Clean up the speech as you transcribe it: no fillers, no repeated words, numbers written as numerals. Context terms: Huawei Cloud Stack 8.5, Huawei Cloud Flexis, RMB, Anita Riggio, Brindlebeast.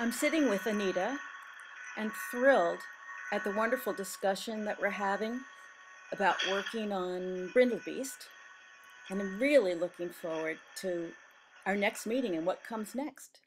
I'm sitting with Anita and thrilled at the wonderful discussion that we're having about working on Brindlebeast, and I'm really looking forward to our next meeting and what comes next.